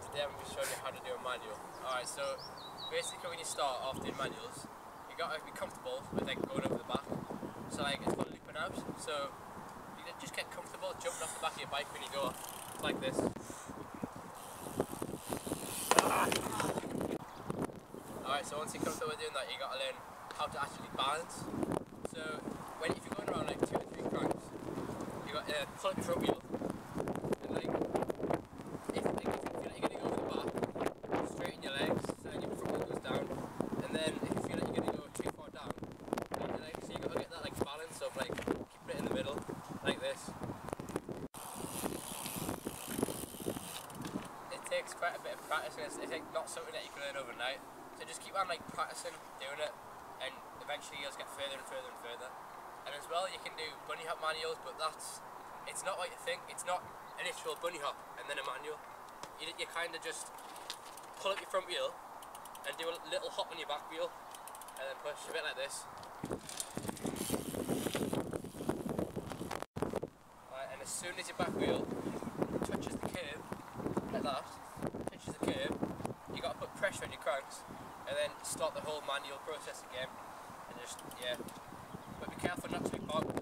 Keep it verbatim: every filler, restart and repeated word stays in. and today I'm going to be showing you how to do a manual. Alright, so basically when you start off doing manuals, you got to be comfortable with like going over the back, so like it's not looping out, so you just get comfortable jumping off the back of your bike when you go like this. Alright, so once you're comfortable with doing that, you got to learn how to actually balance. So when if you're going around like two or three cranks, you got to uh, pull up your front wheel. Of like keeping it in the middle like this. It takes quite a bit of practice, and it's, it's like not something that you can learn overnight, so just keep on like practicing doing it, and eventually you'll get further and further and further. And as well, you can do bunny hop manuals, but that's it's not what you think. It's not an actual bunny hop and then a manual. You, you kind of just pull up your front wheel and do a little hop on your back wheel and then push a bit like this. As soon as your back wheel touches the curb, like that, touches the curb, you got to put pressure on your cranks and then start the whole manual process again. And just, yeah, but be careful not to be bogged.